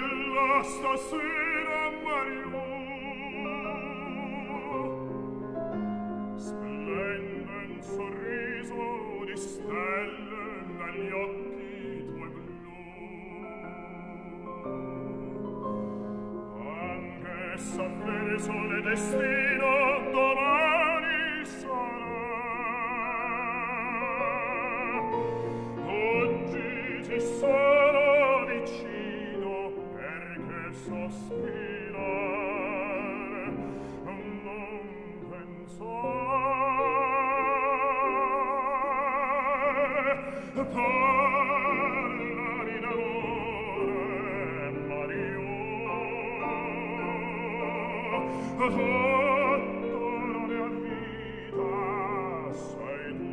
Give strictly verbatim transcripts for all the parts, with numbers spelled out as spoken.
bella stasera, Marilù. Splende un sorriso di stelle dagli occhi tuoi blu. Anche s'avveri sole destino, domani sarà. Oggi ti sono vicino, sospirare, non pensare, parlare d'amore, Marilù, tutta la mia vita sei tu.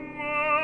Oh,